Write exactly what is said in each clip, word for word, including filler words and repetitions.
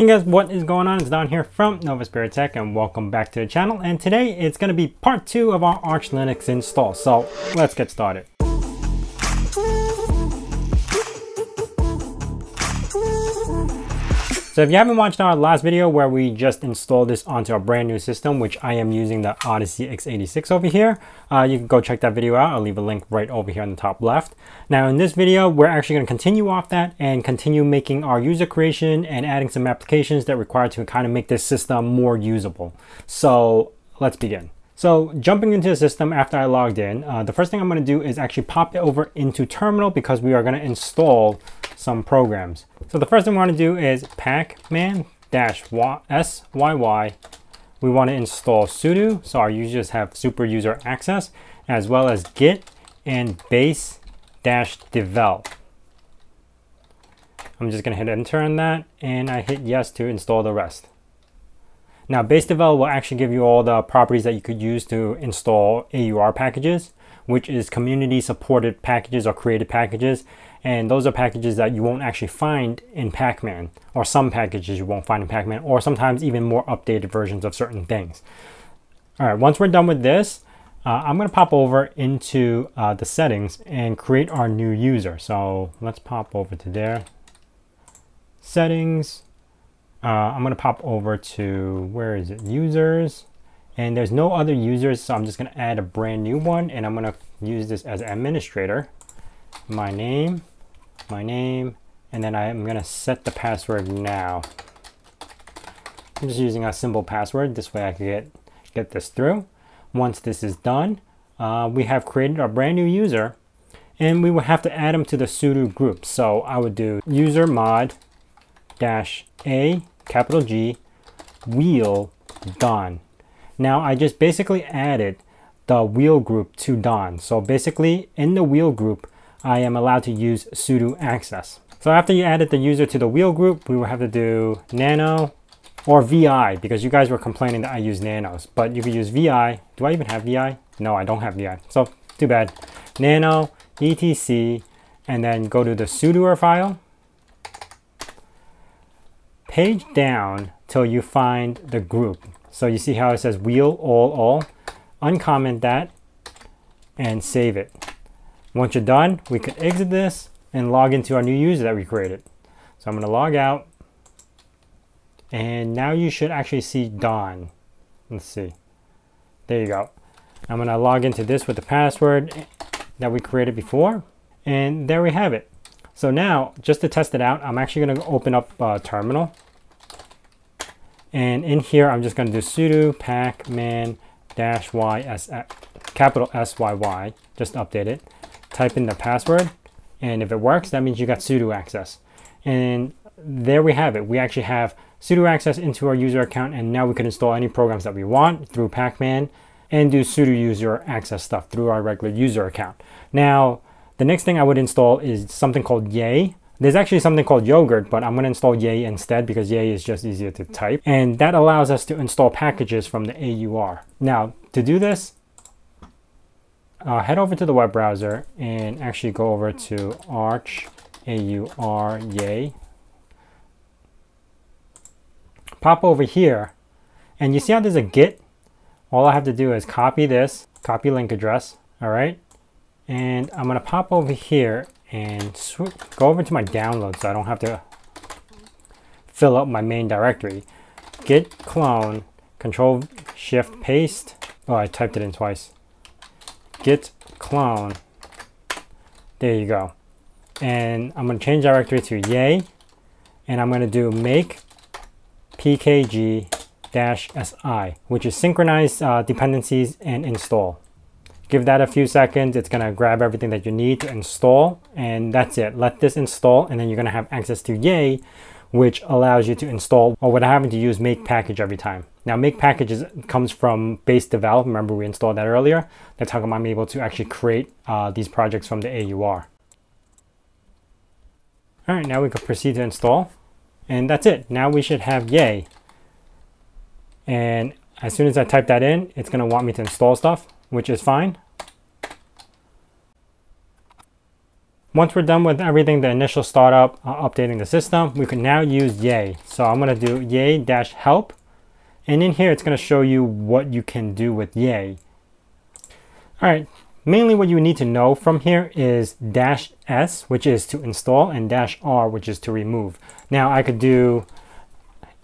Hey guys, what is going on? It's Don here from Nova Spirit Tech and welcome back to the channel. And today it's going to be part two of our Arch Linux install. So let's get started. So if you haven't watched our last video where we just installed this onto a brand new system, which I am using the Odyssey X eighty-six over here, uh, you can go check that video out. I'll leave a link right over here on the top left. Now in this video, we're actually going to continue off that and continue making our user creation and adding some applications that require to kind of make this system more usable. So let's begin. So jumping into the system after I logged in, uh, the first thing I'm going to do is actually pop it over into terminal because we are going to install some programs. So the first thing we want to do is pacman dash syy. We want to install sudo, so our users have super user access, as well as git and base dash devel. I'm just going to hit enter on that, and I hit yes to install the rest. Now base-devel will actually give you all the properties that you could use to install A U R packages, which is community supported packages or created packages. And those are packages that you won't actually find in pacman, or some packages you won't find in pacman, or sometimes even more updated versions of certain things. All right, once we're done with this, uh, I'm gonna pop over into uh, the settings and create our new user. So let's pop over to there, settings. Uh, I'm going to pop over to, where is it, users, and there's no other users, so I'm just going to add a brand new one, and I'm going to use this as administrator. My name, my name, and then I'm going to set the password now. I'm just using a simple password, this way I can get, get this through. Once this is done, uh, we have created our brand new user, and we will have to add them to the sudo group. So I would do usermod dash a capital G wheel Don. Now I just basically added the wheel group to Don. So basically in the wheel group, I am allowed to use sudo access. So after you added the user to the wheel group, we will have to do nano or V I, because you guys were complaining that I use nanos, but you could use V I. Do I even have V I? No, I don't have V I. So too bad. Nano E T C, and then go to the sudoer file. Page down till you find the group. So you see how it says wheel all all. Uncomment that and save it. Once you're done, we could exit this and log into our new user that we created. So I'm going to log out, and now you should actually see Don. Let's see. There you go. I'm going to log into this with the password that we created before, and there we have it. So now, just to test it out, I'm actually going to open up uh, terminal, and in here I'm just going to do sudo pacman dash y s capital S Y Y. Just update it. Type in the password, and if it works, that means you got sudo access. And there we have it. We actually have sudo access into our user account, and now we can install any programs that we want through pacman and do sudo user access stuff through our regular user account. Now, the next thing I would install is something called yay. There's actually something called yogurt, but I'm going to install yay instead because yay is just easier to type. And that allows us to install packages from the A U R. Now, to do this, uh, head over to the web browser and actually go over to Arch A U R yay. Pop over here, and you see how there's a git? All I have to do is copy this, copy link address, all right? And I'm going to pop over here and swoop, go over to my download so I don't have to fill up my main directory. Git clone, control shift paste. Oh, I typed it in twice. Git clone. There you go. And I'm going to change directory to yay. And I'm going to do make P K G dash S I, which is synchronize uh, dependencies and install. Give that a few seconds. It's going to grab everything that you need to install, and that's it. Let this install, and then you're going to have access to yay, which allows you to install or without having to use make package every time. Now, make packages comes from base-devel. Remember, we installed that earlier. That's how come I'm able to actually create uh, these projects from the A U R. All right, now we can proceed to install, and that's it. Now we should have yay. And as soon as I type that in, it's going to want me to install stuff, which is fine. Once we're done with everything, the initial startup, uh, updating the system, we can now use yay. So I'm going to do yay dash help. And in here, it's going to show you what you can do with yay. All right. Mainly what you need to know from here is dash S, which is to install, and dash R, which is to remove. Now I could do,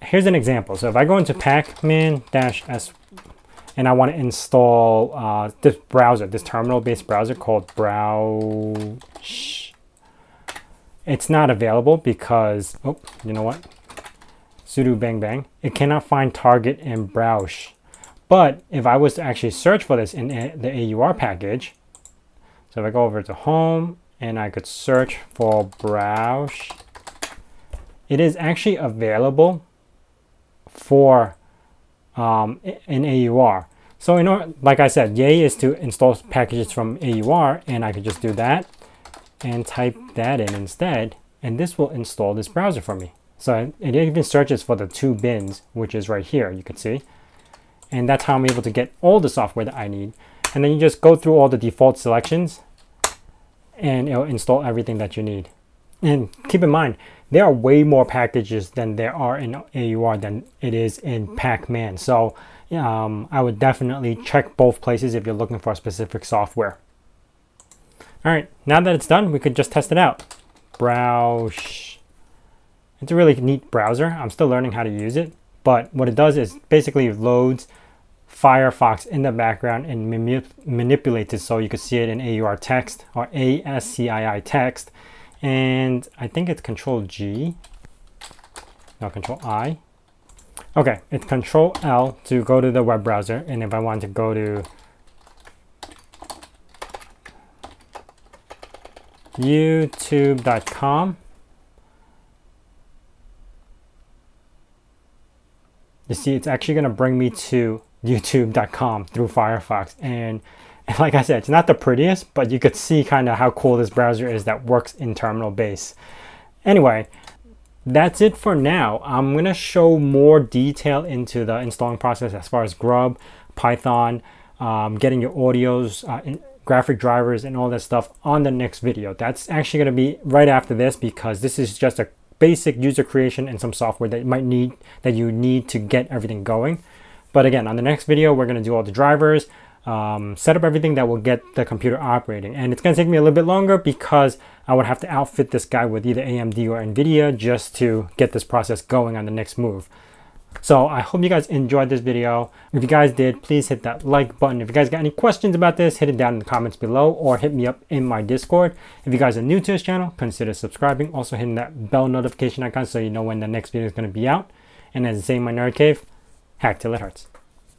here's an example. So if I go into pacman dash S and I want to install uh, this browser, this terminal-based browser called Browsh. It's not available because, oh, you know what? Sudo bang bang. It cannot find target in Browsh. But if I was to actually search for this in the A U R package, so if I go over to home and I could search for Browsh, it is actually available for um, in A U R. So in order, like I said, yay is to install packages from A U R, and I could just do that and type that in instead, and this will install this browser for me. So it even searches for the two bins, which is right here, you can see. And that's how I'm able to get all the software that I need. And then you just go through all the default selections and it'll install everything that you need. And keep in mind, there are way more packages than there are in A U R than it is in pacman. So um, I would definitely check both places if you're looking for a specific software. All right, now that it's done, we could just test it out. Browsh. It's a really neat browser. I'm still learning how to use it. But what it does is basically loads Firefox in the background and manip manipulates it so you can see it in A U R text or ASCII text. And I think it's Control G, no, Control I. Okay, it's Control L to go to the web browser. And if I want to go to youtube dot com, you see, it's actually going to bring me to youtube dot com through Firefox. And like I said, it's not the prettiest, but you could see kind of how cool this browser is that works in terminal base. Anyway, that's it for now. I'm going to show more detail into the installing process as far as Grub, Python, um, getting your audios, uh, in graphic drivers, and all that stuff on the next video. That's actually going to be right after this, because this is just a basic user creation and some software that you might need that you need to get everything going. But again, on the next video, we're going to do all the drivers, um, set up everything that will get the computer operating. And it's going to take me a little bit longer because I would have to outfit this guy with either A M D or NVIDIA just to get this process going on the next move. So I hope you guys enjoyed this video. If you guys did, please hit that like button. If you guys got any questions about this, hit it down in the comments below or hit me up in my Discord. If you guys are new to this channel, consider subscribing. Also hitting that bell notification icon so you know when the next video is going to be out. And as I say in my nerd cave, hack till it hurts.